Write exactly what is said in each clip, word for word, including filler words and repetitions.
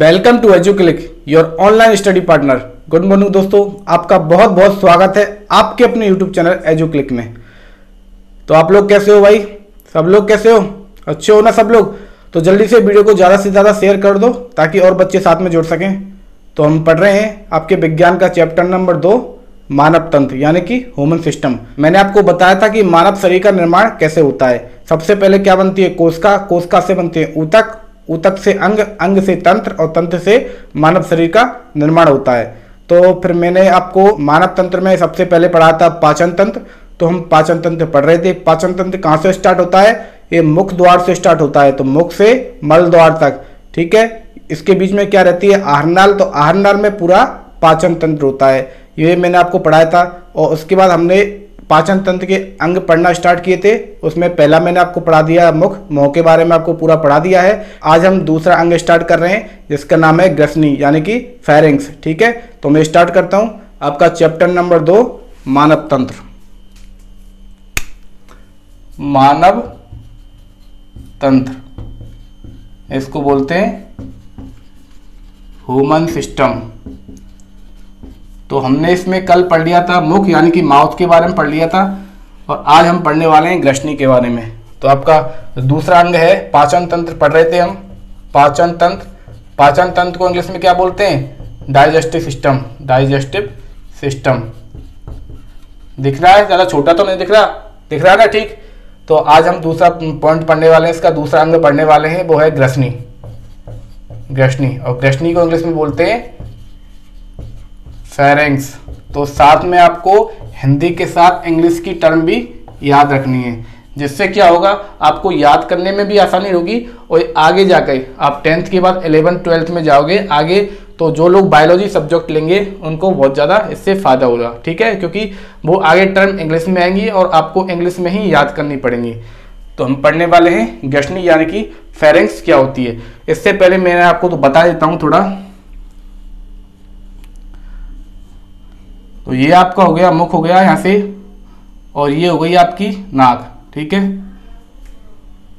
Welcome to Educlick your online study partner. Good morning दोस्तों, आपका बहुत बहुत स्वागत है आपके अपने YouTube चैनल एजुक्लिक में। तो आप लोग कैसे हो भाई? सब लोग कैसे हो? अच्छे हो ना सब लोग? तो जल्दी से वीडियो को ज़्यादा से ज़्यादा शेयर कर दो ताकि और बच्चे साथ में जुड़ सकें। तो हम पढ़ रहे हैं आपके विज्ञान का चैप्टर नंबर दो, मानव तंत्र यानी कि ह्यूमन सिस्टम। मैंने आपको बताया था कि मानव शरीर का निर्माण कैसे होता है। सबसे पहले क्या बनती है? कोशिका। कोशिका से बनते हैं ऊतक, ऊतक से अंग, अंग से तंत्र और तंत्र से मानव शरीर का निर्माण होता है। तो फिर मैंने आपको मानव तंत्र में सबसे पहले पढ़ा था पाचन तंत्र। तो हम पाचन तंत्र पढ़ रहे थे। पाचन तंत्र कहाँ से स्टार्ट होता है? ये मुख द्वार से स्टार्ट होता है। तो मुख से मल द्वार तक, ठीक है। इसके बीच में क्या रहती है? आहरनाल। तो आहरनाल में पूरा पाचन तंत्र होता है। ये मैंने आपको पढ़ाया था। और उसके बाद हमने पाचन तंत्र के अंग पढ़ना स्टार्ट किए थे। उसमें पहला मैंने आपको पढ़ा दिया मुख, मुंह के बारे में आपको पूरा पढ़ा दिया है। आज हम दूसरा अंग स्टार्ट कर रहे हैं जिसका नाम है ग्रसनी यानी कि फेरिंग्स, ठीक है। तो मैं स्टार्ट करता हूँ आपका चैप्टर नंबर दो, मानव तंत्र। मानव तंत्र इसको बोलते हैं ह्यूमन सिस्टम। तो हमने इसमें कल पढ़ लिया था मुख यानी कि माउथ के बारे में पढ़ लिया था और आज हम पढ़ने वाले हैं ग्रसनी के बारे में। तो आपका दूसरा अंग है पाचन तंत्र, पढ़ रहे थे हम पाचन तंत्र। पाचन तंत्र को इंग्लिश में क्या बोलते हैं? Digestive system. डाइजेस्टिव सिस्टम दिख रहा है? ज़्यादा छोटा तो नहीं दिख रहा? दिख रहा है ना, ठीक। तो आज हम दूसरा पॉइंट पढ़ने वाले हैं, इसका दूसरा अंग पढ़ने वाले हैं, वो है ग्रसनी। ग्रसनी और ग्रसनी को इंग्लिश में बोलते हैं फेरिंग्स। तो साथ में आपको हिंदी के साथ इंग्लिश की टर्म भी याद रखनी है जिससे क्या होगा, आपको याद करने में भी आसानी होगी और आगे जाकर आप टेंथ के बाद इलेवन ट्वेल्थ में जाओगे आगे, तो जो लोग बायोलॉजी सब्जेक्ट लेंगे उनको बहुत ज़्यादा इससे फ़ायदा होगा, ठीक है। क्योंकि वो आगे टर्म इंग्लिश में आएंगी और आपको इंग्लिश में ही याद करनी पड़ेंगी। तो हम पढ़ने वाले हैं ग्रसनी यानी कि फेरिंग्स क्या होती है। इससे पहले मैं आपको तो बता देता हूँ थोड़ा। तो ये आपका हो गया मुख, हो गया यहाँ से, और ये हो गई आपकी नाक, ठीक है।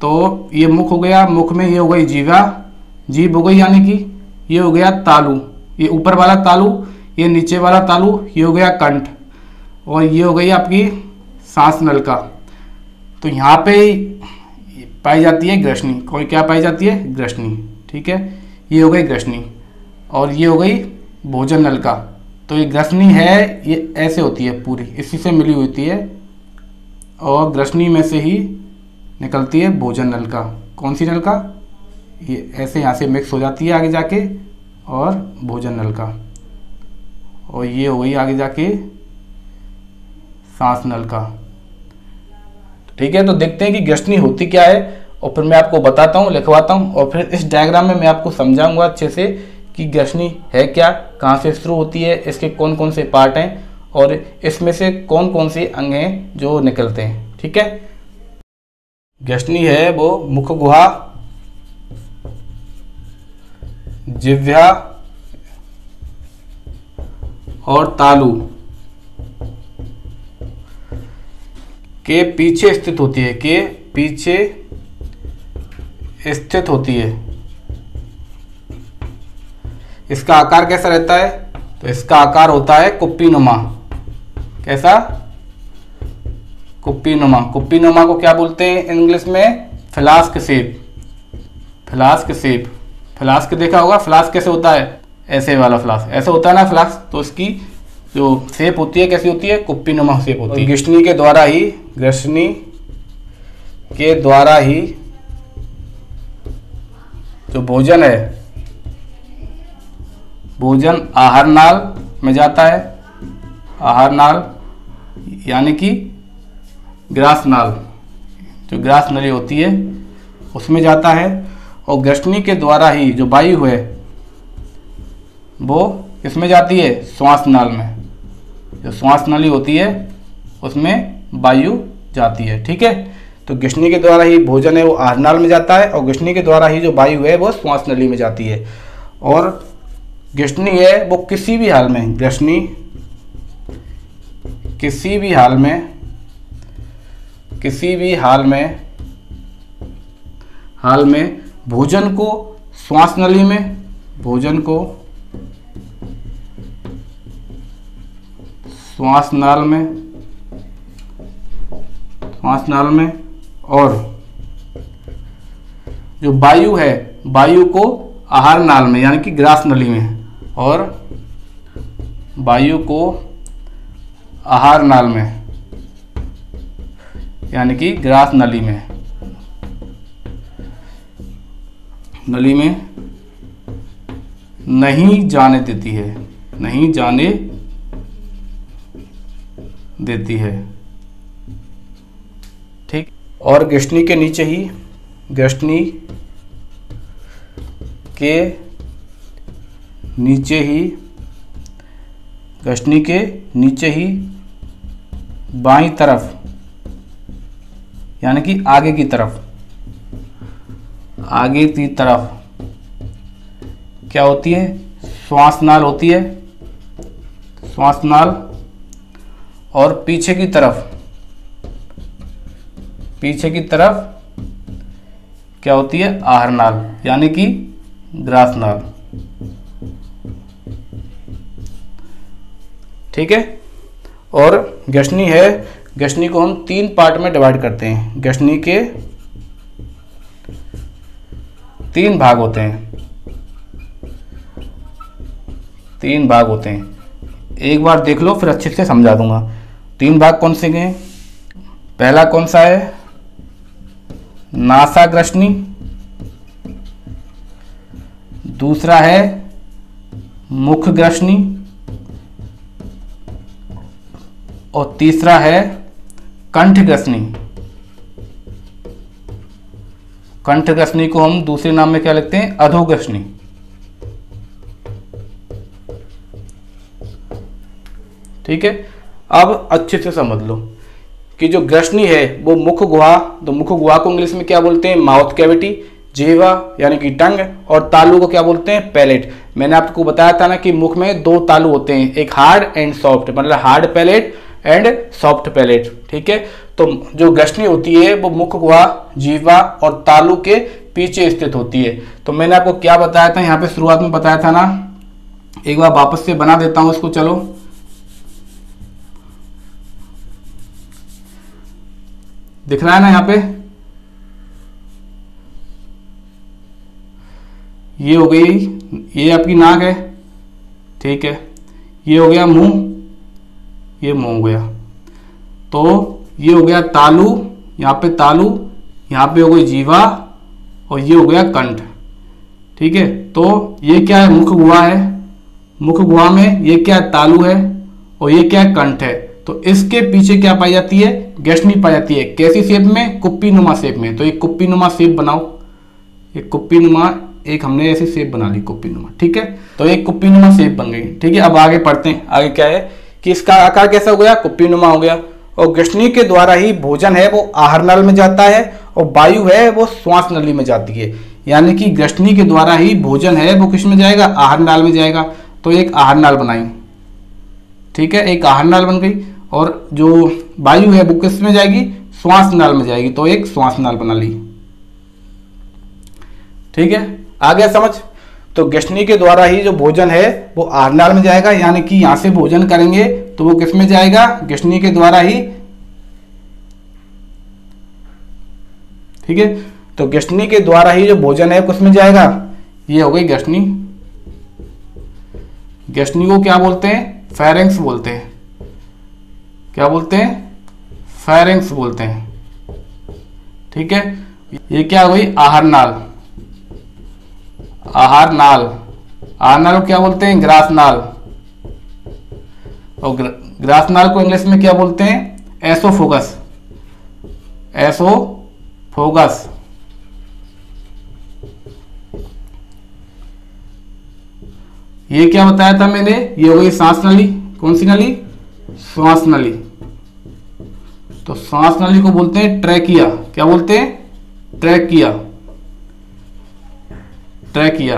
तो ये मुख हो गया, मुख में ये हो गई जीवा, जीभ हो गई यानी कि ये हो गया तालू, ये ऊपर वाला तालू, ये नीचे वाला तालू, ये हो गया कंठ, और ये हो गई आपकी सांस नल का। तो यहाँ पे पाई जाती है ग्रसनी। कोई क्या पाई जाती है? ग्रसनी, ठीक है। ये हो गई ग्रसनी और ये हो गई भोजन नल का। तो ये ग्रसनी है, ये ऐसे होती है पूरी, इसी से मिली होती है और ग्रसनी में से ही निकलती है भोजन नल का। कौन सी नल का? ये ऐसे यहाँ से मिक्स हो जाती है आगे जाके और भोजन नल का, और ये हो गई आगे जाके सांस नल का, ठीक है। तो देखते हैं कि ग्रसनी होती क्या है और फिर मैं आपको बताता हूँ, लिखवाता हूँ और फिर इस डायग्राम में मैं आपको समझाऊँगा अच्छे से कि ग्रसनी है क्या, कहाँ से शुरू होती है, इसके कौन कौन से पार्ट हैं और इसमें से कौन कौन से अंग हैं जो निकलते हैं, ठीक है। ग्रसनी है वो मुख गुहा, जिह्वा और तालू के पीछे स्थित होती है, के पीछे स्थित होती है। इसका आकार कैसा रहता है? तो इसका आकार होता है कुप्पीनुमा। कैसा? कुप्पीनुमा। कुप्पीनुमा को क्या बोलते हैं इंग्लिश में? Flask shape. Flask shape, flask देखा होगा। फ्लास्क कैसे होता है? ऐसे वाला फ्लास्क, ऐसे होता है ना फ्लास्क। तो इसकी जो शेप होती है कैसी होती है? कुप्पीनुमा शेप होती है। ग्रसनी के द्वारा ही ग्रसनी के द्वारा ही जो भोजन है, भोजन आहरनाल में जाता है, आहरनाल यानी कि ग्रासनाल जो ग्रास नली होती है उसमें जाता है, और ग्रसनी के द्वारा ही जो वायु है वो इसमें जाती है श्वास नाल में, जो श्वास नली होती है उसमें वायु जाती है, ठीक है। तो ग्रसनी के द्वारा ही भोजन है वो आहरनाल में जाता है और ग्रसनी के द्वारा ही जो वायु है वो श्वास नली में जाती है। और ग्रसनी है वो किसी भी हाल में, ग्रसनी किसी भी हाल में, किसी भी हाल में हाल में भोजन को श्वास नली में भोजन को श्वास नाल में श्वास नाल में और जो वायु है वायु को आहार नाल में यानी कि ग्रास नली में और वायु को आहार नाल में यानी कि ग्रास नली में नली में नहीं जाने देती है नहीं जाने देती है। ठीक। और गैस्ट्रनी के नीचे ही गैस्ट्रनी के नीचे ही गैस्ट्रनी के नीचे ही बाईं तरफ यानी कि आगे की तरफ आगे की तरफ क्या होती है श्वास नाल होती है श्वास नाल और पीछे की तरफ पीछे की तरफ क्या होती है आहर नाल यानी कि ग्रास नाल। ठीक है। और गैस्ट्रनी है गैस्ट्रनी को हम तीन पार्ट में डिवाइड करते हैं। गैस्ट्रनी के तीन भाग होते हैं तीन भाग होते हैं एक बार देख लो फिर अच्छे से समझा दूंगा। तीन भाग कौन से हैं? पहला कौन सा है नासा गैस्ट्रनी, दूसरा है मुख गैस्ट्रनी और तीसरा है कंठ गैस्ट्रनी। कंठ गैस्ट्रनी को हम दूसरे नाम में क्या लिखते हैं अधो गैस्ट्रनी। ठीक है। अब अच्छे से समझ लो कि जो गैस्ट्रनी है वो मुख गुहा तो मुख गुहा को इंग्लिश में क्या बोलते हैं माउथ कैविटी, जीवा यानी कि टंग और तालू को क्या बोलते हैं पैलेट। मैंने आपको बताया था ना कि मुख में दो तालू होते हैं एक हार्ड एंड सॉफ्ट मतलब hard palate and soft palate. ठीक है। तो जो गैस्ट्रनी होती है वो मुख गुहा जीवा और तालू के पीछे स्थित होती है। तो मैंने आपको क्या बताया था यहाँ पे शुरुआत में बताया था ना एक बार वापस से बना देता हूँ इसको। चलो दिख रहा है ना यहाँ पे ये हो गई ये आपकी नाक है। ठीक है। ये हो गया मुंह ये मुंह हो गया तो ये हो गया तालू यहाँ पे तालू यहाँ पे हो गई जीवा और ये हो गया कंठ। ठीक है। तो ये क्या है मुख गुहा है मुख गुहा में ये क्या है तालू है और ये क्या है कंठ है। तो इसके पीछे क्या पाई जाती है गैस्ट्रनी पाई जाती है। कैसी शेप में कुप्पी नुमा शेप में। तो एक कुप्पी नुमा शेप बनाओ एक कुप्पी नुमा एक हमने ऐसी शेप बना ली कुप्पी नुमा। ठीक है। तो एक कुप्पी नुमा शेप बन गई। ठीक है। अब आगे पढ़ते हैं आगे क्या है कि इसका आकार कैसा हो गया कुप्पी नुमा हो गया और गैस्ट्रनी के द्वारा ही भोजन है वो आहार नल में जाता है और वायु है वो श्वास नली में जाती है यानी कि गैस्ट्रनी के द्वारा ही भोजन है वो किस में जाएगा आहार नल में जाएगा। तो एक आहार नल बनाई। ठीक है। एक आहार नल बन गई और जो वायु है वो किस में जाएगी श्वास नाल में जाएगी। तो एक श्वास नाल बना ली। ठीक है। आ गया समझ। तो गैस्ट्रनी के द्वारा ही जो भोजन है वो आहार नाल में जाएगा यानी कि यहां से भोजन करेंगे तो वो किस में जाएगा गैस्ट्रनी के द्वारा ही। ठीक है। तो गैस्ट्रनी के द्वारा ही जो भोजन है किस में जाएगा ये हो गई गैस्ट्रनी। गैस्ट्रनी को क्या बोलते हैं फेरेंक्स बोलते हैं क्या बोलते हैं फेरेंक्स बोलते हैं। ठीक है। ये क्या हो गई आहार नाल आहार नाल आहार नाल क्या बोलते हैं ग्रास नाल और ग्रास नाल को इंग्लिश में क्या बोलते हैं एसोफोगस एसोफोगस। ये क्या बताया था मैंने ये हो गई सांस नली कौन सी नली श्वास नली। तो श्वास नली को बोलते हैं ट्रैकिया क्या बोलते हैं ट्रैकिया ट्रैकिया।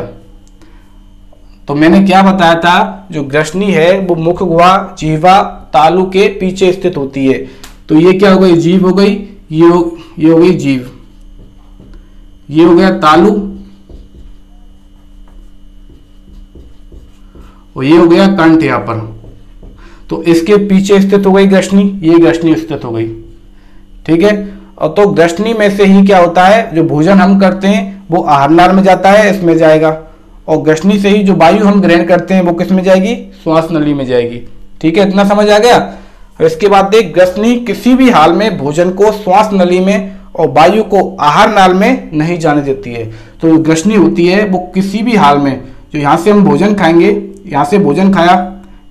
तो मैंने क्या बताया था जो गैस्ट्रनी है वो मुख गुहा जीवा तालू के पीछे स्थित होती है। तो ये क्या हो गई जीभ हो गई ये हो ये हो गई जीभ ये हो गया तालू और ये हो गया कंठ यहाँ पर, तो इसके पीछे स्थित हो गई ग्रसनी, ये ग्रसनी स्थित हो गई, ठीक है। और तो ग्रसनी में से ही क्या होता है, जो भोजन हम करते हैं वो आहारनाल में जाता है, इसमें जाएगा, और ग्रसनी से ही जो वायु हम ग्रहण करते हैं वो किस में जाएगी, श्वास नली में जाएगी, ठीक है। इतना समझ आ गया। इसके बाद देख, ग्रसनी किसी भी हाल में भोजन को श्वास नली में और वायु को आहार नाल में नहीं जाने देती है। तो ग्रसनी होती है वो किसी भी हाल में, जो यहाँ से हम भोजन खाएंगे, यहाँ से भोजन खाया,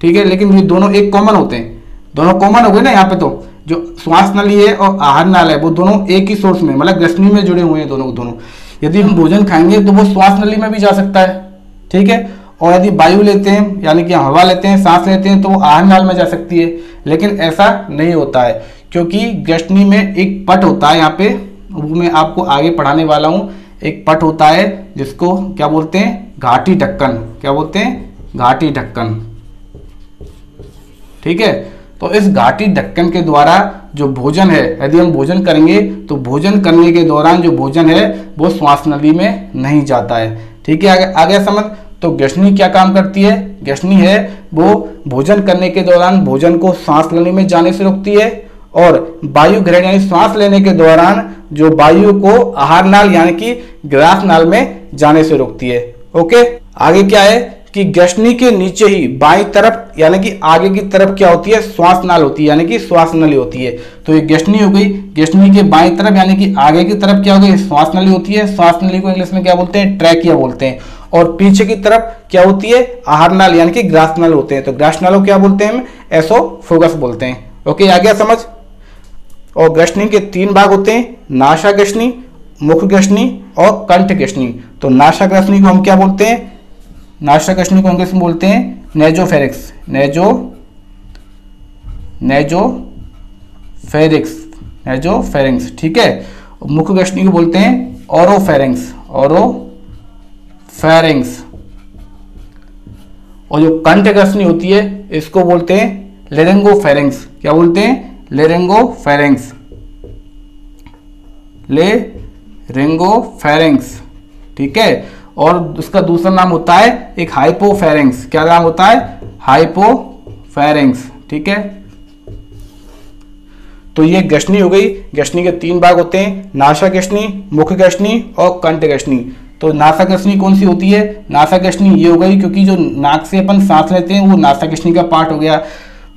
ठीक है, लेकिन ये दोनों एक कॉमन होते हैं, दोनों कॉमन हो गए ना यहाँ पे, तो जो श्वास नली है और आहार नाल है वो दोनों एक ही सोर्स में, मतलब ग्रसनी में जुड़े हुए हैं दोनों दोनों। यदि हम भोजन खाएंगे तो वो श्वास नली में भी जा सकता है, ठीक है, और यदि वायु लेते हैं यानी कि हवा लेते हैं, सांस लेते हैं, तो वो आहार नाल में जा सकती है, लेकिन ऐसा नहीं होता है, क्योंकि ग्रसनी में एक पट होता है, यहाँ पे वो मैं आपको आगे पढ़ाने वाला हूँ, एक पट होता है जिसको क्या बोलते हैं, घाटी ढक्कन, क्या बोलते हैं, घाटी ढक्कन, ठीक है। तो इस घाटी ढक्कन के द्वारा जो भोजन है, यदि हम भोजन करेंगे तो भोजन करने के दौरान जो भोजन है वो श्वास नली में नहीं जाता है, ठीक है। आगे आगे समझ। तो ग्रसनी क्या काम करती है, ग्रसनी है वो भोजन करने के दौरान भोजन को सांस नली में जाने से रोकती है, और वायु ग्रहण यानी श्वास लेने के दौरान जो वायु को आहार नाल यानी कि ग्रास नाल में जाने से रोकती है। ओके, आगे क्या है कि ग्रसनी के नीचे ही बाई तरफ यानी कि आगे की तरफ क्या होती है, श्वास नाल होती है, यानी कि श्वास नली होती है। तो ये ग्रसनी हो गई, ग्रसनी के बाई तरफ यानी कि आगे की तरफ क्या हो गई, श्वास नली होती है, श्वास नली को इंग्लिश में क्या बोलते हैं, ट्रैकिया बोलते हैं, और पीछे की तरफ क्या होती है, आहार नाल यानी कि ग्रास नाल होते हैं, तो ग्रास नाल को क्या बोलते हैं, एसोफेगस बोलते हैं। ओके, आ गया समझ। और ग्रसनी के तीन भाग होते हैं, नासा ग्रसनी, मुख ग्रसनी और कंठ ग्रसनी। तो नासा ग्रसनी को हम क्या बोलते हैं, नासा ग्रसनी को हम किस बोलते हैं, नेजोफेरिक्स, नेजो नेजोफेरिक्स नेजोफेरिंक्स, ठीक है। मुख ग्रसनी को बोलते हैं ओरोफेरिंक्स, ओरोफेरिंक्स। और जो कंठ ग्रसनी होती है इसको बोलते हैं लेरिंगोफेरिंक्स, क्या बोलते हैं, लेरिंगोफेरिंक्स, लेरिंगोफेरिंक्स, ठीक है। और उसका दूसरा नाम होता है एक हाइपोफेरिंक्स, क्या नाम होता है, हाइपोफेरिंक्स, ठीक है। तो ये ग्रसनी हो गई, ग्रसनी के तीन भाग होते हैं, नासा ग्रसनी, मुख ग्रसनी और कंठ ग्रसनी। तो नासा ग्रसनी कौन सी होती है, नासा ग्रसनी ये हो गई, क्योंकि जो नाक से अपन सांस लेते हैं वो नासा ग्रसनी का पार्ट हो गया।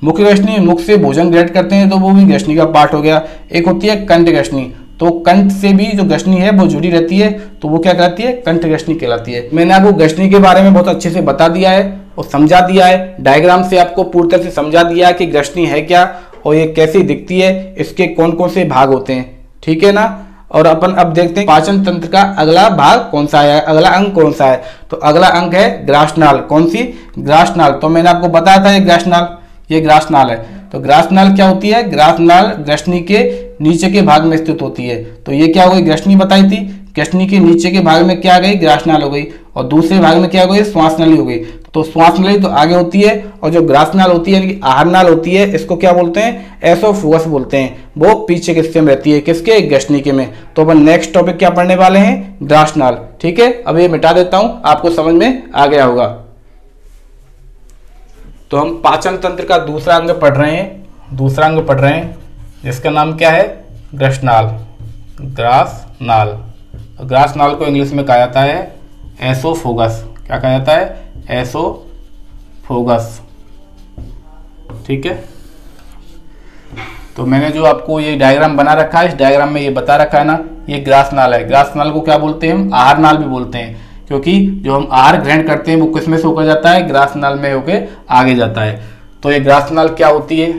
मुख ग्रसनी, मुख से भोजन ग्रहण करते हैं तो वो भी ग्रसनी का पार्ट हो गया। एक होती है कंठ ग्रसनी, तो कंठ से भी जो ग्रसनी है वो जुड़ी रहती है, तो वो क्या कहलाती है, कंठ ग्रसनी कहलाती है। मैंने आपको ग्रसनी के बारे में बहुत अच्छे से बता दिया है और समझा दिया है, डायग्राम से आपको पूरी तरह से समझा दिया है कि ग्रसनी है क्या और ये कैसी दिखती है, इसके कौन कौन से भाग होते हैं, ठीक है ना। और अपन अब देखते हैं पाचन तंत्र का अगला भाग कौन सा है, अगला अंग कौन सा है। तो अगला अंग है ग्रासनाल, कौन सी, ग्रासनाल। तो मैंने आपको बताया था ये ग्रासनाल, ये ग्रासनाल है। तो ग्रासनाल क्या होती है, ग्रासनाल ग्रसनी के नीचे के भाग में स्थित होती है। तो ये क्या हो गई, ग्रसनी बताई थी, ग्रसनी के नीचे के भाग में क्या गई, ग्रासनाल हो गई, और दूसरे भाग में क्या हो गई, श्वास नली हो गई। तो श्वास नली तो आगे होती है, और जो ग्रासनाल होती है आहार नाल होती है, इसको क्या बोलते हैं, एसोफेगस बोलते हैं, वो पीछे के हिस्से में रहती है, किसके, ग्रसनी के में। तो अपन नेक्स्ट टॉपिक क्या पढ़ने वाले हैं, ग्रासनाल, ठीक है। अब ये मिटा देता हूँ, आपको समझ में आ गया होगा। तो हम पाचन तंत्र का दूसरा अंग पढ़ रहे हैं, दूसरा अंग पढ़ रहे हैं जिसका नाम क्या है, ग्रासनाल, ग्रासनाल। ग्रासनाल को इंग्लिश में कहा जाता है एसोफेगस, क्या कहा जाता है, एसोफेगस, ठीक है। तो मैंने जो आपको ये डायग्राम बना रखा है, इस डायग्राम में ये बता रखा है ना, ये ग्रासनाल है। ग्रासनाल को क्या बोलते हैं हम, आहार नाल भी बोलते हैं, क्योंकि जो हम आहार ग्रहण करते हैं वो किसमें से होकर जाता है, ग्रासनाल में होकर आगे जाता है। तो ये ग्रासनाल क्या होती है,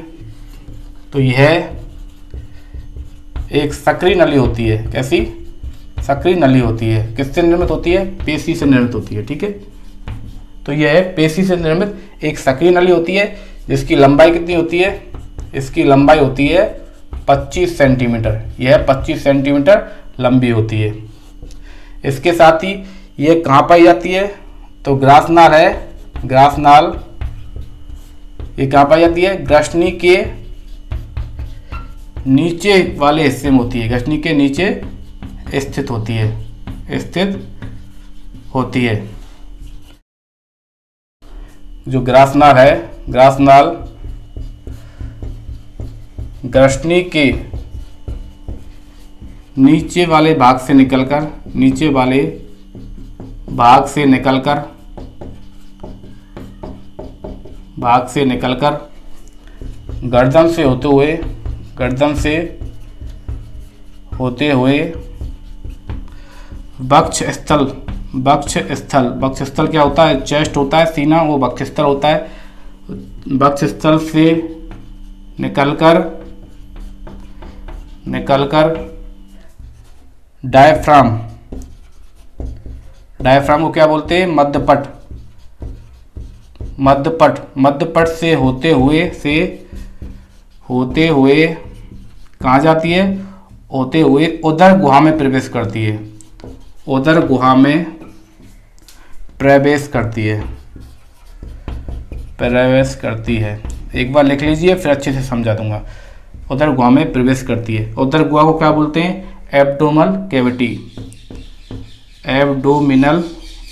तो यह एक सक्रिय नली होती है, कैसी, सक्रिय नली होती है, किससे निर्मित होती है, पेशी से निर्मित होती है, ठीक है। तो यह है पेशी से निर्मित एक सक्रिय नली होती है, जिसकी लंबाई कितनी होती है, इसकी लंबाई होती है पच्चीस सेंटीमीटर, यह पच्चीस सेंटीमीटर लंबी होती है। इसके साथ ही ये कहाँ पाई जाती है, तो ग्रासनाल है, ग्रासनाल ये कहाँ पाई जाती है, ग्रसनी के नीचे वाले हिस्से में होती है, ग्रसनी के नीचे स्थित होती है, स्थित होती है। जो ग्रासनाल है, ग्रासनाल ग्रसनी के नीचे वाले भाग से निकलकर नीचे वाले भाग से निकलकर भाग से निकलकर गर्दन से होते हुए गर्दन से होते हुए वक्ष स्थल वक्ष स्थल वक्ष स्थल क्या होता है? चेस्ट होता है, सीना, वो वक्ष स्थल होता है। वक्ष स्थल से निकलकर निकलकर डायफ्राम, डायफ्राम को क्या बोलते हैं? मध्यपट, मध्यपट मध्यपट से होते हुए से होते हुए कहाँ जाती है? होते हुए उदर गुहा में प्रवेश करती है, उदर गुहा में प्रवेश करती है प्रवेश करती है एक बार लिख लीजिए फिर अच्छे से समझा दूंगा। उदर गुहा में प्रवेश करती है। उदर गुहा को क्या बोलते हैं? एब्डोमिनल कैविटी, एब्डोमिनल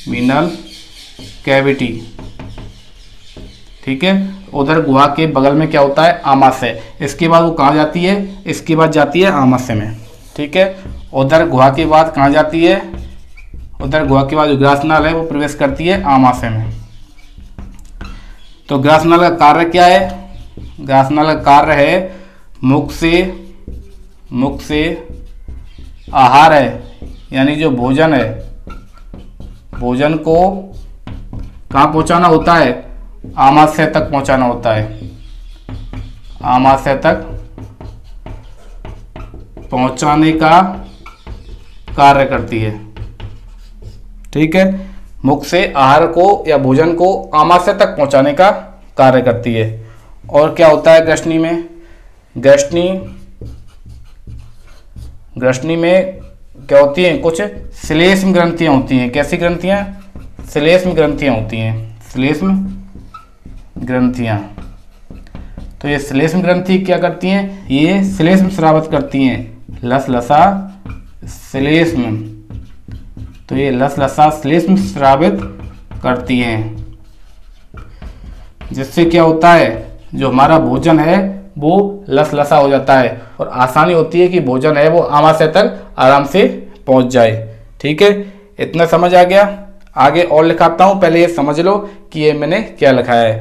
मिनल कैविटी, ठीक है। उधर गुहा के बगल में क्या होता है? आमाशय। इसके बाद वो कहाँ जाती है? इसके बाद जाती है आमाशय में, ठीक है। उधर गुहा के बाद कहाँ जाती है? उधर गुहा के बाद जो ग्रासनाल है वो प्रवेश करती है आमाशय में। तो ग्रासनाल का कार्य क्या है? ग्रासनाल का कार्य है मुख से मुख से आहार है, यानी जो भोजन है भोजन को कहाँ पहुँचाना होता है? आमाशय तक पहुंचाना होता है, आमाशय तक पहुंचाने का कार्य करती है, ठीक है। मुख से आहार को या भोजन को आमाशय तक पहुंचाने का कार्य करती है। और क्या होता है ग्रसनी में? ग्रसनी ग्रसनी में क्या होती है? कुछ श्लेष्म ग्रंथियां होती हैं। कैसी ग्रंथियां? श्लेष्म ग्रंथियां होती हैं, श्लेष्म ग्रंथियां। तो ये श्लेष्म ग्रंथि क्या करती हैं? ये श्लेष्म स्रावित करती हैं, लसलसा श्लेष्म। तो ये लसलसा श्लेष्म स्रावित करती हैं, जिससे क्या होता है? जो हमारा भोजन है वो लसलसा हो जाता है और आसानी होती है कि भोजन है वो आमाशय तक आराम से पहुंच जाए, ठीक है। इतना समझ आ गया? आगे और लिखाता हूँ, पहले ये समझ लो कि ये मैंने क्या लिखा है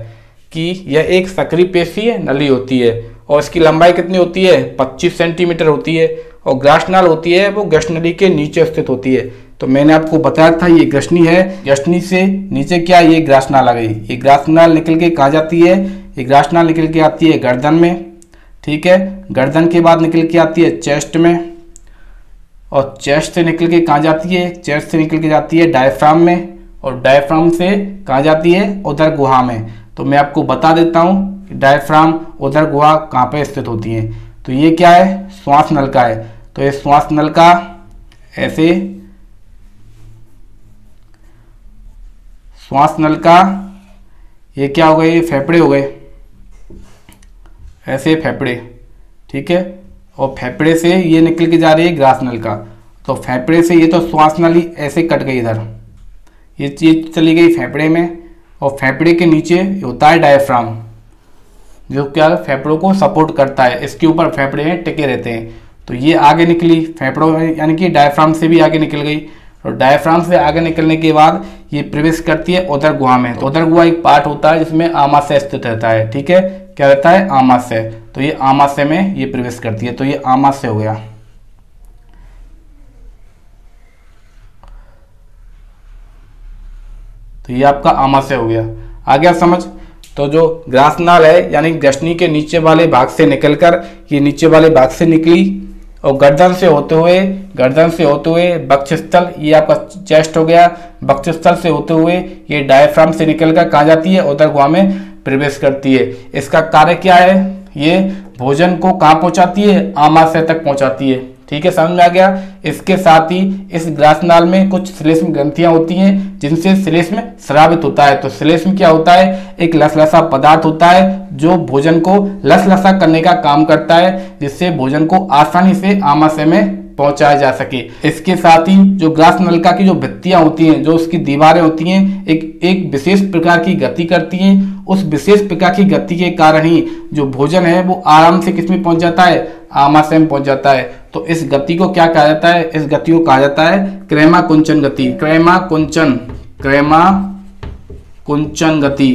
कि यह एक सक्रिय पेशीय नली होती है और इसकी लंबाई कितनी होती है? पच्चीस सेंटीमीटर होती है। और ग्रासनाल होती है वो ग्रसनली के नीचे स्थित होती है। तो मैंने आपको बताया था ये ग्रसनी है, ग्रसनी से नीचे क्या? ये ग्रासनाल आ गई। ये ग्रासनाल निकल के कहाँ जाती है? ये ग्रासनाल निकल के आती है गर्दन में, ठीक है। गर्दन के बाद निकल के आती है चेस्ट में और चेस्ट से निकल के कहाँ जाती है? चेस्ट से निकल के जाती है डायफ्राम में और डायफ्राम से कहाँ जाती है? उदर गुहा में। तो मैं आपको बता देता हूँ कि डायफ्राम, उदर गुहा कहाँ पे स्थित होती है। तो ये क्या है? श्वास नलिका है। तो ये श्वास नलिका ऐसे श्वास नलिका ये क्या हो गए? फेफड़े हो गए, ऐसे फेफड़े, ठीक है। और फेफड़े से ये निकल के जा रही है ग्रासनलिका। तो फेफड़े से ये तो श्वास नली ऐसे कट गई, इधर ये चीज चली गई फेफड़े में और फेफड़े के नीचे होता है डायफ्राम, जो क्या फेफड़ों को सपोर्ट करता है। इसके ऊपर फेफड़े हैं, टिके रहते हैं। तो ये आगे निकली फेफड़ों में, यानी कि डायफ्राम से भी आगे निकल गई और डायफ्राम से आगे निकलने के बाद ये प्रवेश करती है उदर गुहा में। तो उदर गुहा एक पार्ट होता है जिसमें आमाशय स्थित रहता है, ठीक है। क्या रहता है? आमाशय। तो ये आमाशय में ये प्रवेश करती है। तो ये आमाशय हो गया। तो ये आपका आमाशय हो गया। आ गया समझ? तो जो ग्रासनाल है यानी ग्रसनी के नीचे वाले भाग से निकलकर ये नीचे वाले भाग से निकली और गर्दन से होते हुए गर्दन से होते हुए वक्षस्थल, ये आपका चेस्ट हो गया। वक्षस्थल से होते हुए ये डायफ्राम से निकलकर कहाँ जाती है? उदर गुहा में प्रवेश करती है। इसका कार्य क्या है? ये भोजन को कहाँ पहुँचाती है? आमाशय तक पहुँचाती है, ठीक है। समझ में आ गया? इसके साथ ही इस ग्रासनाल में कुछ श्लेष्म ग्रंथियां होती हैं जिनसे श्लेष्म स्रावित होता है। तो श्लेष्म क्या होता है? एक लसलसा पदार्थ होता है जो भोजन को लसलसा करने का काम करता है, जिससे भोजन को आसानी से आमाशय में पहुंचाया जा सके। इसके साथ ही जो ग्रास नलिका की जो भित्तियां होती हैं, जो उसकी दीवारें होती हैं, एक एक विशेष प्रकार की गति करती हैं। उस विशेष प्रकार की गति के कारण ही जो भोजन है वो आराम से किसमें पहुंच जाता है, आमाशय में पहुंच जाता है। तो इस गति को क्या कहा जाता है, इस गति को कहा जाता है क्रैमाकुंचन गति। क्रैमाकुंचन क्रैमाकुंचन गति,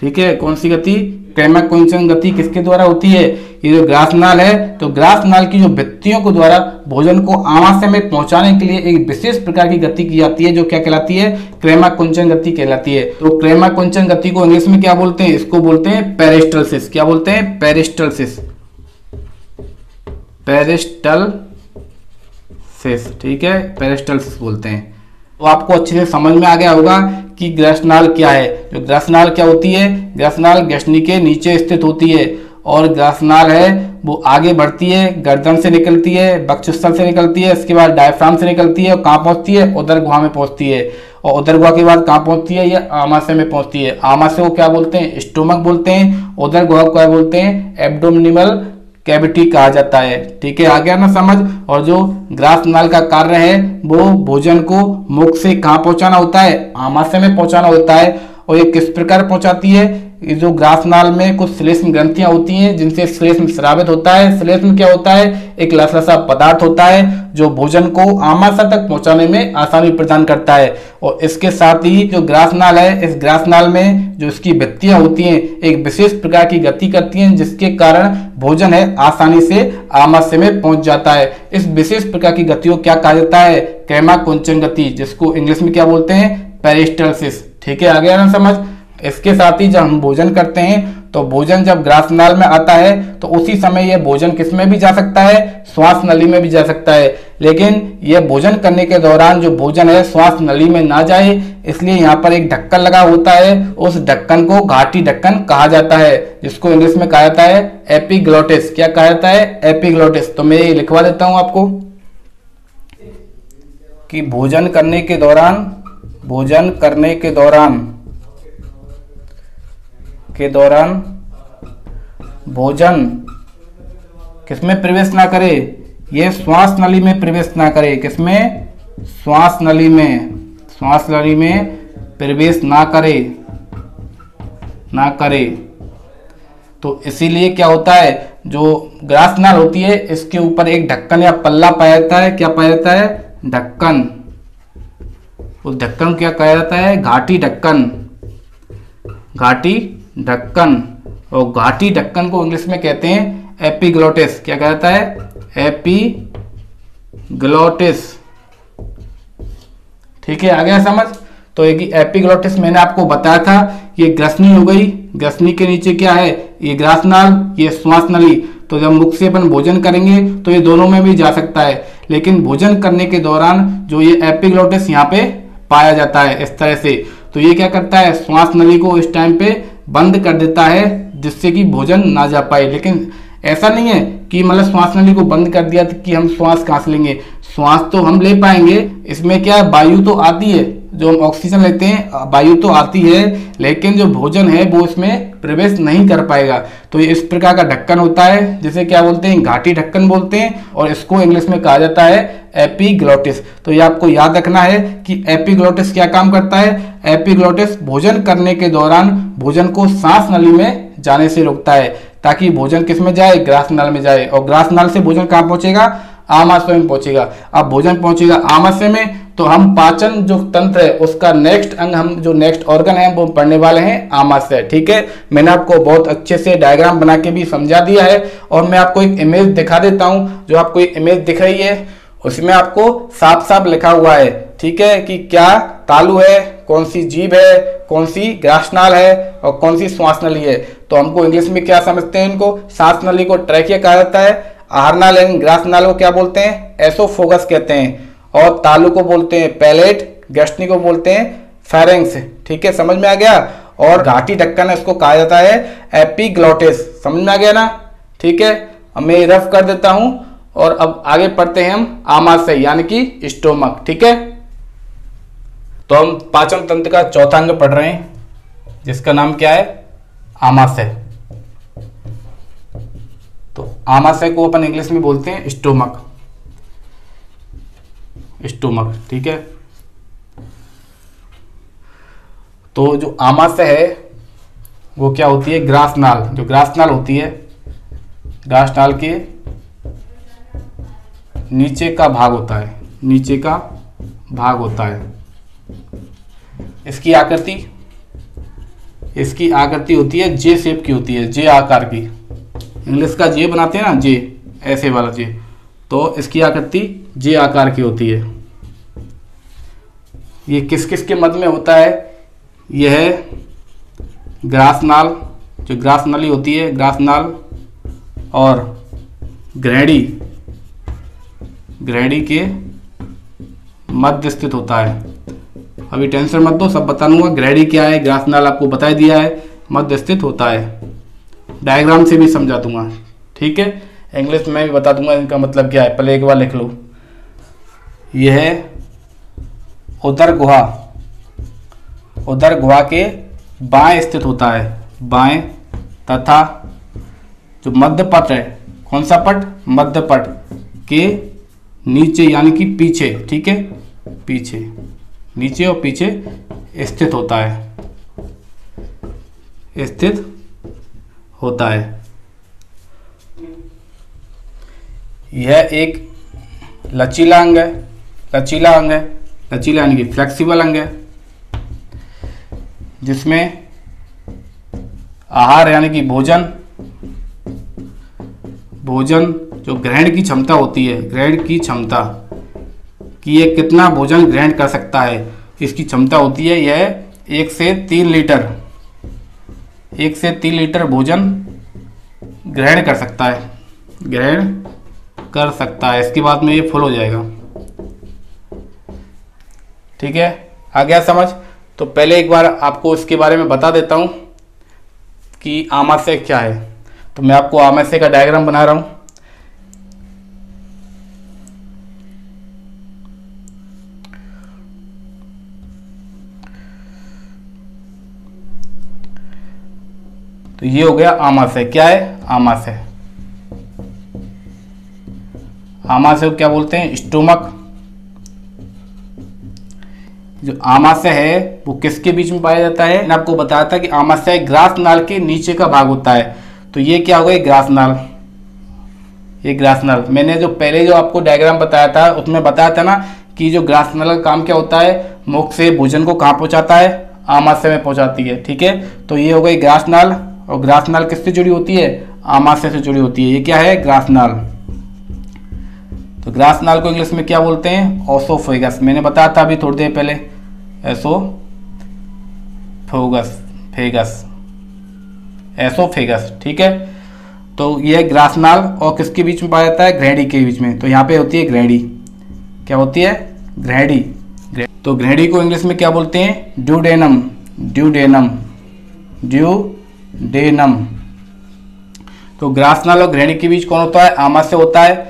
ठीक है। कौन सी गति? क्रैमाकुंचन गति किसके द्वारा होती है? ये जो ग्रास नाल है, तो ग्रास नाल की जो भित्तियों के द्वारा भोजन को आमाशय में पहुंचाने के लिए एक विशेष प्रकार की गति की जाती है, जो क्या कहलाती है, क्रैमाकुंचन गति कहलाती है। तो क्रैमाकुंचन गति को इंग्लिश में क्या बोलते हैं? इसको बोलते हैं पेरिस्टल्सिस। क्या बोलते हैं? पेरिस्टल्सिस। पेरिस्टल्सिस, ठीक है, पेरिस्टल्सिस बोलते हैं। तो आपको अच्छे से समझ में आ गया होगा कि ग्रासनाल क्या है। जो ग्रासनाल क्या होती है, ग्रासनाल गैस्टनी के नीचे स्थित होती है, और ग्रासनाल है वो आगे बढ़ती है, गर्दन से निकलती है, वक्षस्थल से निकलती है, इसके बाद डायफ्राम से निकलती है, और कहाँ पहुँचती है? उदर गुहा में पहुँचती है। और उदर गुहा के बाद कहाँ पहुँचती है? यह आमाशय में पहुँचती है। आमाशय को क्या बोलते हैं? स्टोमक बोलते हैं। उदर गुहा को क्या बोलते हैं? एब्डोमिनल कैविटी कहा जाता है, ठीक है। आ गया ना समझ। और जो ग्रास नाल का कार्य है वो भोजन को मुख से कहाँ पहुँचाना होता है? आमाशय में पहुँचाना होता है। और ये किस प्रकार पहुँचाती है? ये जो ग्रास नाल में कुछ श्लेष्म ग्रंथियां होती हैं, जिनसे श्लेष्म स्रावित होता है। श्लेष्म क्या होता है? एक लसलसा पदार्थ होता है जो भोजन को आमाशय तक पहुंचाने में आसानी प्रदान करता है। और इसके साथ ही जो ग्रास नाल है, इस ग्रास नाल में जो इसकी भित्तियां होती हैं, एक विशेष प्रकार की गति करती हैं, जिसके कारण भोजन है आसानी से आमाशय में पहुंच जाता है। इस विशेष प्रकार की गति को क्या कहा जाता है? क्रैमाकुंचन गति, जिसको इंग्लिश में क्या बोलते हैं? पेरिस्टल्सिस, ठीक है। आ गया ना समझ। इसके साथ ही जब हम भोजन करते हैं, तो भोजन जब ग्रास नाल में आता है, तो उसी समय यह भोजन किस में भी जा सकता है? श्वास नली में भी जा सकता है। लेकिन यह भोजन करने के दौरान जो भोजन है श्वास नली में ना जाए, इसलिए यहाँ पर एक ढक्कन लगा होता है। उस ढक्कन को घाटी ढक्कन कहा जाता है, जिसको इंग्लिश में कहा जाता है एपिग्लोटिस। क्या कहा जाता है? एपिग्लोटिस। तो मैं ये लिखवा देता हूँ आपको कि भोजन करने के दौरान भोजन करने के दौरान के दौरान भोजन किसमें प्रवेश ना करे? यह श्वास नली में प्रवेश ना करे। किसमें? श्वास नली में। श्वास नली में प्रवेश ना करे, ना करे। तो इसीलिए क्या होता है, जो ग्रास नाल होती है, इसके ऊपर एक ढक्कन या पल्ला पाया जाता है। क्या पाया जाता है? ढक्कन। उस ढक्कन क्या कहा जाता है? घाटी ढक्कन। घाटी ढक्कन। और घाटी ढक्कन को इंग्लिश में कहते हैं एपिग्लोटिस। क्या कहता है? एपिग्लोटिस, ठीक है। आ गया समझ। तो ये एपिग्लोटिस मैंने आपको बताया था, ये ग्रसनी हो गई। ग्रसनी के नीचे क्या है? ये ग्रास नाल, ये श्वास नली। तो जब मुख से अपन भोजन करेंगे तो ये दोनों में भी जा सकता है, लेकिन भोजन करने के दौरान जो ये एपिग्लोटिस यहाँ पे पाया जाता है इस तरह से, तो ये क्या करता है? श्वास नली को इस टाइम पे बंद कर देता है, जिससे कि भोजन ना जा पाए। लेकिन ऐसा नहीं है कि मतलब श्वास नली को बंद कर दिया कि हम श्वास कहाँ से लेंगे। श्वास तो हम ले पाएंगे। इसमें क्या है, वायु तो आती है, जो हम ऑक्सीजन लेते हैं वायु तो आती है, लेकिन जो भोजन है वो इसमें प्रवेश नहीं कर पाएगा। तो ये इस प्रकार का ढक्कन होता है, जिसे क्या बोलते हैं? घाटी ढक्कन बोलते हैं, और इसको इंग्लिश में कहा जाता है एपिग्लोटिस। तो ये आपको याद रखना है कि एपिग्लोटिस क्या काम करता है। एपिग्लोटिस भोजन करने के दौरान भोजन को सांस नली में जाने से रोकता है, ताकि भोजन किस में जाए? ग्रास नाल में जाए। और ग्रास नाल से भोजन कहाँ पहुँचेगा? आमाशय में पहुँचेगा। अब भोजन पहुँचेगा आमाशय में, तो हम पाचन जो तंत्र है उसका नेक्स्ट अंग, हम जो नेक्स्ट ऑर्गन है वो पढ़ने वाले हैं आमाशय, ठीक है। मैंने आपको बहुत अच्छे से डायग्राम बना के भी समझा दिया है, और मैं आपको एक इमेज दिखा देता हूँ। जो आपको एक इमेज दिख रही है, उसमें आपको साफ साफ लिखा हुआ है, ठीक है, कि क्या तालु है, कौन सी जीभ है, कौन सी ग्रास नाल है, और कौन सी श्वास नली है। तो हमको इंग्लिश में क्या समझते हैं? इनको श्वास नली को ट्रैकिया कहा जाता है। आहार नाल एंड ग्रास नाल को क्या बोलते हैं? एसोफोगस कहते हैं। और तालु को बोलते हैं पैलेट, गैस्ट्रनी को बोलते हैं फेरेंक्स, ठीक है। समझ में आ गया। और घाटी ढक्कन है, इसको कहा जाता है एपिग्लोटिस। समझ में आ गया ना, ठीक है। अब मैं रफ कर देता हूँ, और अब आगे पढ़ते हैं हम आमाशय यानी कि स्टोमक, ठीक है। तो हम पाचन तंत्र का चौथा अंग पढ़ रहे हैं, जिसका नाम क्या है? आमाशय। तो आमाशय को अपन इंग्लिश में बोलते हैं स्टोमक, स्टोमक ठीक है। तो जो आमाशय है वो क्या होती है, ग्रासनाल, जो ग्रासनाल होती है, ग्रासनाल के नीचे का भाग होता है, नीचे का भाग होता है। इसकी आकृति, इसकी आकृति होती है जे शेप की होती है, जे आकार की, इंग्लिश का जे बनाते हैं ना जे, ऐसे वाला जे, तो इसकी आकृति जे आकार की होती है। ये किस किस के मध्य में होता है, यह है ग्रासनाल, जो ग्रासनाली होती है, ग्रासनाल और ग्रैडी, ग्रैडी के मध्य स्थित होता है। अभी टेंशन मत दो, सब बता दूंगा। ग्रैडी क्या है, ग्रासनाल आपको बता दिया है, मध्य स्थित होता है, डायग्राम से भी समझा दूंगा ठीक है, इंग्लिश में भी बता दूंगा इनका मतलब क्या है। पहले एक बार लिख लो, यह है उदर गुहा, उदर गुहा के बाएं स्थित होता है, बाएं तथा जो मध्य पट है, कौन सा पट, मध्य पट के नीचे यानी कि पीछे ठीक है, पीछे, नीचे और पीछे स्थित होता है, स्थित होता है। यह एक लचीला अंग है, लचीला अंग है, लचीला यानी कि फ्लेक्सिबल अंग है, जिसमें आहार यानी कि भोजन, भोजन जो ग्रहण की क्षमता होती है, ग्रहण की क्षमता कि यह कितना भोजन ग्रहण कर सकता है, इसकी क्षमता होती है, यह एक से तीन लीटर, एक से तीन लीटर भोजन ग्रहण कर सकता है, ग्रहण कर सकता है। इसके बाद में ये फुल हो जाएगा ठीक है, आ गया समझ। तो पहले एक बार आपको इसके बारे में बता देता हूँ कि आमाशय क्या है। तो मैं आपको आमाशय का डायग्राम बना रहा हूँ, तो ये हो गया आमाशय। क्या है आमाशय, आमाशय को क्या बोलते हैं, स्टोमक। जो आमाशय है वो किसके बीच में पाया जाता है, आपको बताया था कि आमाशय ग्रासनाल के नीचे का भाग होता है, तो ये क्या होगा, ग्रासनाल, ये ग्रासनाल। मैंने जो पहले जो आपको डायग्राम बताया था उसमें बताया था ना कि जो ग्रासनाल का काम क्या होता है, मुख से भोजन को कहाँ पहुँचाता है, आमाशय में पहुँचाती है ठीक है। तो ये हो गई ग्रासनाल, और ग्रासनाल किससे जुड़ी होती है, आमाशय से जुड़ी होती है। ये क्या है, ग्रासनाल। तो ग्रासनाल को इंग्लिश में क्या बोलते हैं, ओसोफेगस, मैंने बताया था अभी थोड़ी देर पहले, एसोफेगस, फेगस, एसोफेगस ठीक है। तो यह ग्रासनाल और किसके बीच में पाया जाता है, ग्रैडी के बीच में, तो यहाँ पे होती है ग्रैडी, क्या होती है, ग्रैडी। तो ग्रैडी को इंग्लिश में क्या बोलते हैं, ड्यूडेनम, ड्यूडेनम, ड्यूडेनम। तो ग्रासनाल और ग्रैडी के बीच कौन होता है, आमाशय होता है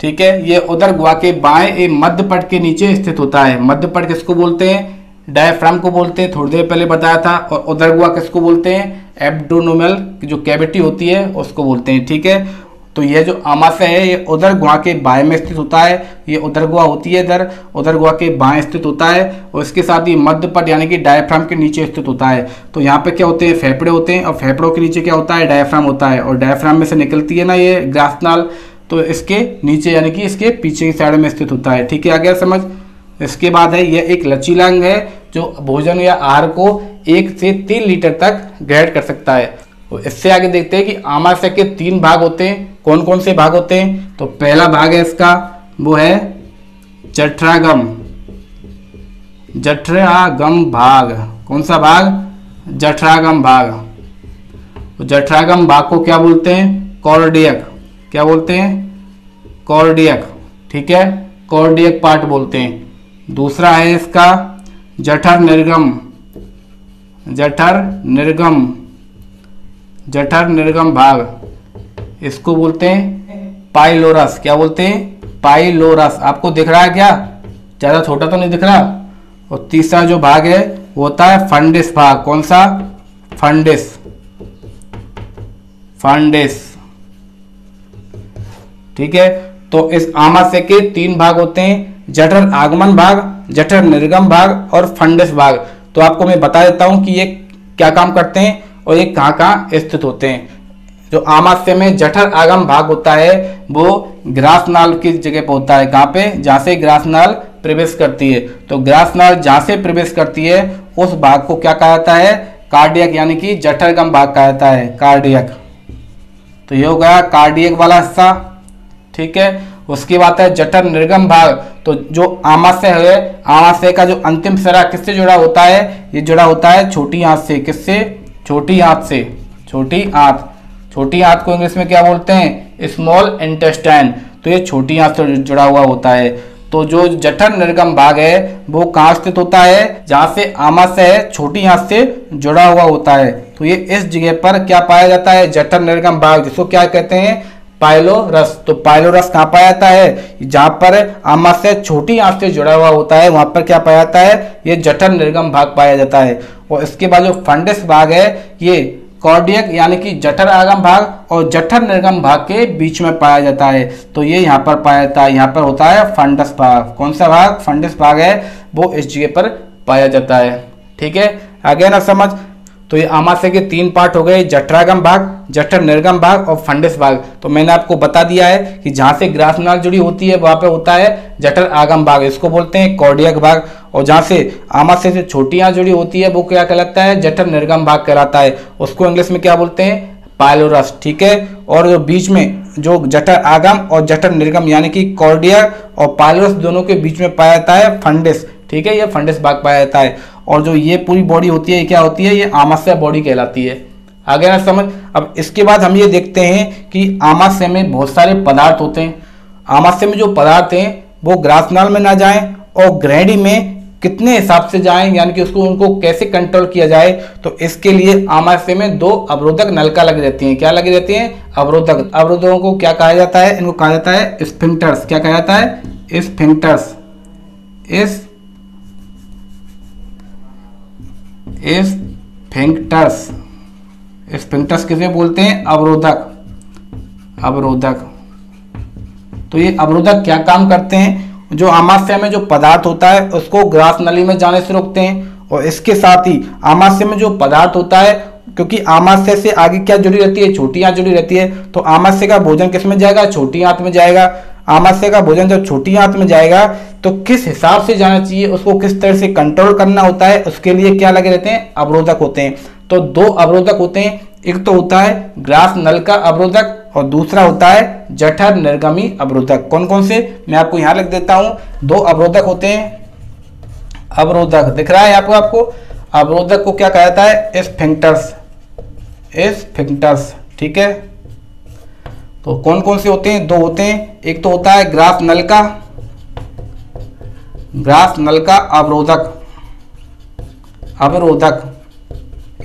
ठीक है। ये उदर गुहा के बाएं एवं मध्य पट के नीचे स्थित होता है। मध्य पट किसको बोलते हैं, डायफ्राम को बोलते हैं, थोड़ी देर पहले बताया था। और उदर गुहा किसको बोलते हैं, एब्डोमिनल जो कैविटी होती है उसको बोलते हैं ठीक है। तो यह जो आमाशय है ये उदर गुहा के बाएं में स्थित होता है, ये उदर गुहा होती है इधर, उदर गुहा के बाएं स्थित होता है, और इसके साथ ये मध्य पट यानी कि डायफ्राम के नीचे स्थित होता है। तो यहाँ पे क्या होते हैं, फेफड़े होते हैं, और फेफड़ों के नीचे क्या होता है, डायफ्राम होता है, और डायफ्राम में से निकलती है ना ये ग्रासनाल, तो इसके नीचे यानी कि इसके पीछे की साइड में स्थित होता है ठीक है, आ गया समझ। इसके बाद है यह एक लचीला अंग है, जो भोजन या आहार को एक से तीन लीटर तक ग्रहण कर सकता है। तो इससे आगे देखते हैं कि आमाशय के तीन भाग होते हैं, कौन कौन से भाग होते हैं। तो पहला भाग है इसका वो है जठरागम, जठरागम भाग, कौन सा भाग, जठरागम भाग। तो जठरागम भाग को क्या बोलते हैं, कॉर्डियक, क्या बोलते हैं, कॉर्डियक ठीक है, कॉर्डियक पार्ट बोलते हैं। दूसरा है इसका जठर निर्गम, जठर निर्गम, जठर निर्गम भाग, इसको बोलते हैं पाइलोरस, क्या बोलते हैं, पाइलोरस। आपको दिख रहा है क्या, ज़्यादा छोटा तो नहीं दिख रहा। और तीसरा जो भाग है वो होता है फंडिस भाग, कौन सा, फंडिस, फंडिस ठीक है। तो इस आमाशय के तीन भाग होते हैं, जठर आगमन भाग, जठर निर्गम भाग और फंडस भाग। तो आपको मैं बता देता हूं कि ये क्या काम करते हैं और ये कहाँ कहाँ स्थित होते हैं। जो आमाशय में जठर आगम भाग होता है वो ग्रासनाल की जगह पर होता है, कहाँ पे, जहाँ से ग्रासनाल प्रवेश करती है। तो ग्रासनाल जहाँ से प्रवेश करती है उस भाग को क्या कहा जाता है, कार्डियक, यानी कि जठरगम भाग कहा जाता है, कार्डियक। तो ये हो गया कार्डियक वाला हिस्सा, ठीक है। उसकी बात है जठर निर्गम भाग। तो जो आमाशय है, आमाशय का जो अंतिम सिरा किससे जुड़ा होता है, ये जुड़ा होता है छोटी आंत से। किससे, छोटी आंत से, छोटी आंत। छोटी आंत को इंग्लिश में क्या बोलते हैं, स्मॉल इंटेस्टाइन। तो ये छोटी आंत से जुड़ा हुआ होता है। तो जो जठर निर्गम भाग है वो कहाँ स्थित होता है, जहाँ से आमाशय है छोटी आंत से जुड़ा हुआ होता है। तो ये इस जगह पर क्या पाया जाता है, जठर निर्गम भाग, जिसको क्या कहते हैं, पाइलोरस। तो पाइलोरस कहाँ पाया जाता है, जहाँ पर आमाशय छोटी आंत से जुड़ा हुआ होता है, वहाँ पर क्या पाया जाता है, ये जठर निर्गम भाग पाया जाता है। और इसके बाद जो फंडस भाग है ये कॉर्डियक, यानी कि जठर आगम भाग और जठर निर्गम भाग के बीच में पाया जाता है। तो ये यहाँ पर पाया जाता है, यहाँ पर होता है फंडस भाग। कौन सा भाग, फंडस भाग है, वो इस जगह पर पाया जाता है, ठीक है। आगे ना समझ। तो ये आमाशय के तीन पार्ट हो गए, जठरागम भाग, जठर निर्गम भाग और फंडस भाग। तो मैंने आपको बता दिया है कि जहाँ से ग्रासनाल जुड़ी होती है वहाँ पे होता है जठर आगम भाग, इसको बोलते हैं कॉर्डियक भाग। और जहाँ से आमाशय से छोटी आंत जुड़ी होती है वो क्या कहलाता है, जठर निर्गम भाग कहलाता है, उसको इंग्लिश में क्या बोलते हैं, पाइलोरस, ठीक है। और जो बीच में जो जठर आगम और जठर निर्गम यानी कि कॉर्डियक और पाइलोरस दोनों के बीच में पाया जाता है फंडस, ठीक है, ये फंडस भाग पाया जाता है। और जो ये पूरी बॉडी होती है ये क्या होती है, ये आमाशय बॉडी कहलाती है। आगे ना समझ। अब इसके बाद हम ये देखते हैं कि आमाशय में बहुत सारे पदार्थ होते हैं। आमाशय में जो पदार्थ हैं वो ग्रासनाल में ना जाएं और ग्रैंडी में कितने हिसाब से जाएं, यानी कि उसको उनको कैसे कंट्रोल किया जाए। तो इसके लिए आमाशय में दो अवरोधक नलका लगी रहती हैं। क्या लगी रहती हैं, अवरोधक। अवरोधकों को क्या कहा जाता है, इनको कहा जाता है स्फिंक्टर्स। क्या कहा जाता है, स्फिंक्टर्स, इस स्फिंक्टर्स। स्फिंक्टर्स किसे बोलते हैं, अवरोधक, अवरोधक। तो ये अवरोधक क्या काम करते हैं, जो आमाशय में जो पदार्थ होता है उसको ग्रास नली में जाने से रोकते हैं। और इसके साथ ही आमाशय में जो पदार्थ होता है, क्योंकि आमाशय से आगे क्या जुड़ी रहती है, छोटी आंत जुड़ी रहती है, तो आमाशय का भोजन किस में जाएगा, छोटी आंत में जाएगा। आमाशय का भोजन जब छोटी आंत में जाएगा तो किस हिसाब से जाना चाहिए, उसको किस तरह से कंट्रोल करना होता है, उसके लिए क्या लगे रहते हैं, अवरोधक होते हैं। तो दो अवरोधक होते हैं, एक तो होता है ग्रास नल का अवरोधक और दूसरा होता है जठर निर्गमी अवरोधक। कौन कौन से, मैं आपको यहाँ लिख देता हूँ। दो अवरोधक होते हैं, अवरोधक दिख रहा है आपको, आपको अवरोधक को क्या कहा जाता है, स्फिंक्टर्स, स्फिंक्टर्स, ठीक है। तो कौन कौन से होते हैं, दो होते हैं, एक तो होता है ग्रास नल का, ग्रास नल का अवरोधक, अवरोधक,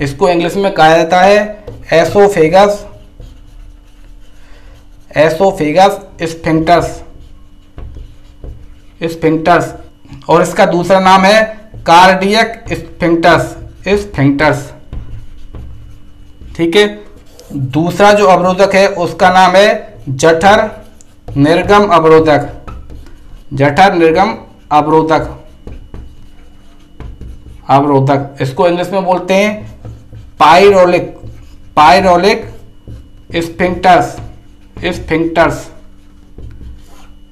इसको इंग्लिश में कहा जाता है एसोफेगस, एसोफेगस स्फिंक्टर्स, स्फिंक्टर्स। और इसका दूसरा नाम है कार्डियक स्फिंक्टर्स, स्फिंक्टर्स, ठीक है। दूसरा जो अवरोधक है उसका नाम है जठर निर्गम अवरोधक, जठर निर्गम अवरोधक, अवरोधक, इसको इंग्लिश में बोलते हैं पाइरोलिक, पाइरोलिक स्फिंक्टर्स, स्फिंक्टर्स,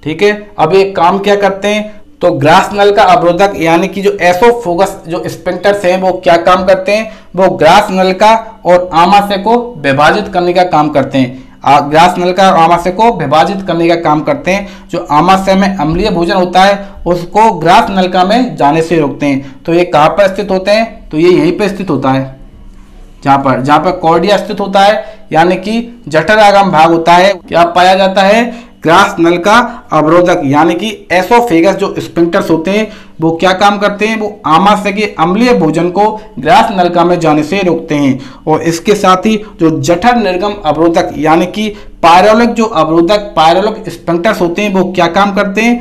ठीक है। अब ये काम क्या करते हैं, तो ग्रास नल का अवरोधक यानी कि जो एसोफेगस जो स्फिंक्टर्स हैं वो क्या काम करते हैं, वो ग्रास नल का और आमाशय को विभाजित करने का काम करते हैं। ग्रास नल का और आमाशय को विभाजित करने का काम करते हैं। जो आमाशय में अम्लीय भोजन होता है उसको ग्रास नलिका में जाने से रोकते हैं। तो ये कहाँ पर स्थित होते हैं, तो ये यहीं पर स्थित होता है, जहाँ पर जहाँ पर कॉर्डिया स्थित होता है, यानी कि जठर आगम भाग होता है। क्या पाया जाता है, ग्रास नल का अवरोधक, यानी कि एसोफेगस जो स्फिंक्टर्स होते हैं वो क्या काम करते हैं, वो आमाशय के अम्लीय भोजन को ग्रास नलिका में जाने से रोकते हैं। और इसके साथ ही जो जठर निर्गम अवरोधक यानी कि पाइरोलिक जो अवरोधक पाइरोलिक स्फिंक्टर्स होते हैं वो क्या काम करते हैं,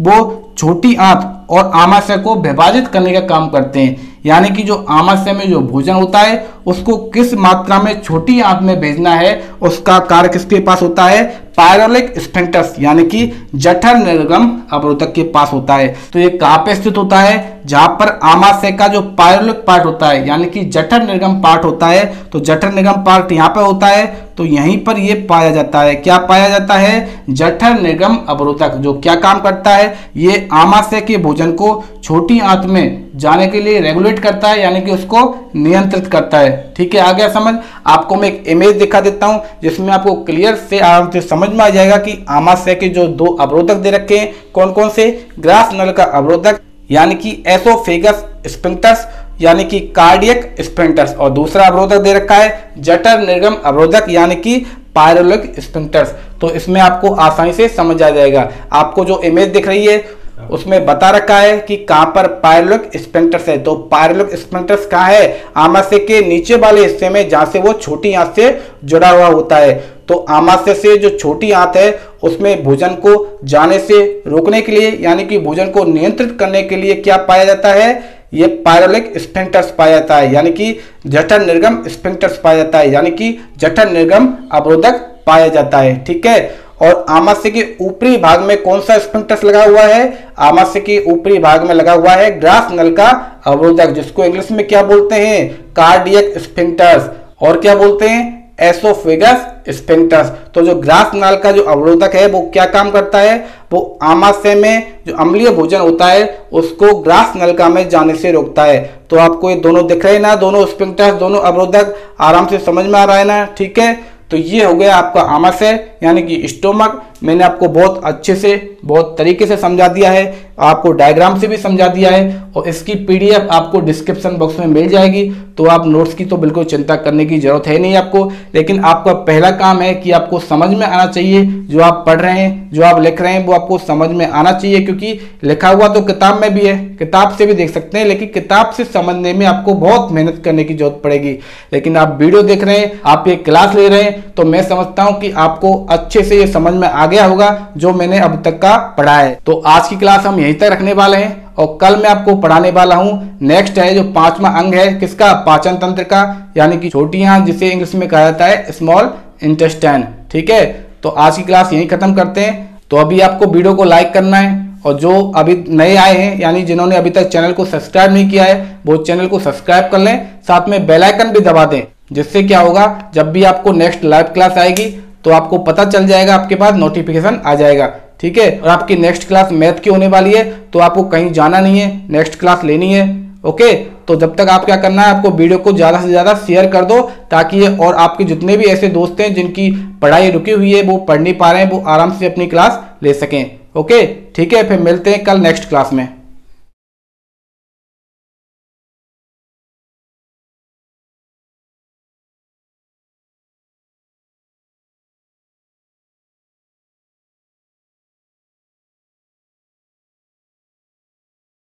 वो छोटी आंत और आमाशय को विभाजित करने का काम करते हैं। यानी कि जो आमाशय में जो भोजन होता है उसको किस मात्रा में छोटी आंत में भेजना है उसका कार्य किसके पास होता है, पायरोलिक स्फिंक्टस यानी कि जठर निर्गम अवरोधक के पास होता है। तो ये कहाँ पे स्थित होता है? जहां पर आमाशय का जो पायरोलिक पार्ट होता है यानी कि जठर निर्गम पार्ट होता है, तो जठर निर्गम पार्ट यहाँ पे होता है, तो यहीं पर ये पाया जाता है। क्या पाया जाता है? जठर निर्गम अवरोधक, जो क्या काम करता है? ये आमाशय के भोजन को छोटी आंत में जाने के लिए रेगुलेट करता है यानी कि उसको नियंत्रित करता है। ठीक है, आ गया समझ? आपको मैं एक इमेज दिखा देता हूं जिसमें आपको क्लियर से आराम से समझ में आ जाएगा कि आमाशय के जो दो अवरोधक दे रखे हैं कौन कौन से। ग्रास नल का अवरोधक यानी कि एसोफेगस स्फिंक्टस यानी कि कार्डियक स्फिंक्टस, और दूसरा अवरोधक दे रखा है जठर निर्गम अवरोधक यानी कि पायरोलिक स्फिंक्टस। तो इसमें आपको आसानी से समझ आ जाएगा। आपको जो इमेज दिख रही है उसमें बता रखा है कि कहाँ पर पायरोलिक स्फिंक्टस है, तो पायरोलिक स्फिंक्टस कहाँ है? आमाशय के नीचे वाले हिस्से में, जहाँ से वो छोटी आंत से जुड़ा हुआ होता है। तो आमाशय से जो छोटी आंत है उसमें भोजन को जाने से रोकने के लिए यानी कि भोजन को नियंत्रित करने के लिए क्या पाया जाता है? ये पायरोलिक स्फिंक्टस पाया जाता है यानी कि जठर निर्गम स्फिंक्टस पाया जाता है यानी कि जठर निर्गम अवरोधक पाया जाता है। ठीक है, और आमाशय के ऊपरी भाग में कौन सा स्फिंक्टस लगा हुआ है? आमाशय के ऊपरी भाग में लगा हुआ है ग्रास नल का अवरोधक, जिसको इंग्लिश में क्या बोलते हैं? कार्डियक स्फिंक्टस, और क्या बोलते हैं? Oesophagus sphincter. तो जो ग्रास नल का जो अवरोधक है वो क्या काम करता है? वो आमाशय में जो अम्लीय भोजन होता है उसको ग्रास नलिका में जाने से रोकता है। तो आपको ये दोनों दिख रहे हैं ना, दोनों स्फिंक्टस, दोनों अवरोधक आराम से समझ में आ रहा है ना। ठीक है, तो ये हो गया आपका आमाशय यानी कि स्टोमक। मैंने आपको बहुत अच्छे से, बहुत तरीके से समझा दिया है, आपको डायग्राम से भी समझा दिया है, और इसकी पीडीएफ आपको डिस्क्रिप्शन बॉक्स में मिल जाएगी। तो आप नोट्स की तो बिल्कुल चिंता करने की जरूरत है नहीं आपको, लेकिन आपका पहला काम है कि आपको समझ में आना चाहिए जो आप पढ़ रहे हैं, जो आप लिख रहे हैं वो आपको समझ में आना चाहिए, क्योंकि लिखा हुआ तो किताब में भी है, किताब से भी देख सकते हैं, लेकिन किताब से समझने में आपको बहुत मेहनत करने की जरूरत पड़ेगी। लेकिन आप वीडियो देख रहे हैं, आप ये क्लास ले रहे हैं, तो मैं समझता हूँ कि आपको अच्छे से ये समझ में आ गया होगा जो मैंने अब तक का पढ़ा है। तो आज की क्लास हम यहीं तक रखने वाले हैं, और कल मैं आपको पढ़ाने वाला हूं नेक्स्ट है जो पांचवा अंग है, किसका? पाचन तंत्र का, यानी कि छोटी आंत, जिसे इंग्लिश में कहा जाता है स्मॉल इंटेस्टाइन। ठीक है, तो आज की क्लास यहीं खत्म करते हैं। तो अभी आपको वीडियो को लाइक करना है, और जो अभी नए आए हैं यानी जिन्होंने अभी तक चैनल को सब्सक्राइब नहीं किया है वो चैनल को सब्सक्राइब कर लें, साथ में बेल आइकन भी दबा दें, जिससे क्या होगा जब भी आपको नेक्स्ट लाइव क्लास आएगी तो आपको पता चल जाएगा, आपके पास नोटिफिकेशन आ जाएगा। ठीक है, और आपकी नेक्स्ट क्लास मैथ की होने वाली है, तो आपको कहीं जाना नहीं है, नेक्स्ट क्लास लेनी है। ओके, तो जब तक आप क्या करना है, आपको वीडियो को ज़्यादा से ज़्यादा शेयर कर दो, ताकि ये और आपके जितने भी ऐसे दोस्त हैं जिनकी पढ़ाई रुकी हुई है, वो पढ़ नहीं पा रहे हैं, वो आराम से अपनी क्लास ले सकें। ओके, ठीक है, फिर मिलते हैं कल नेक्स्ट क्लास में।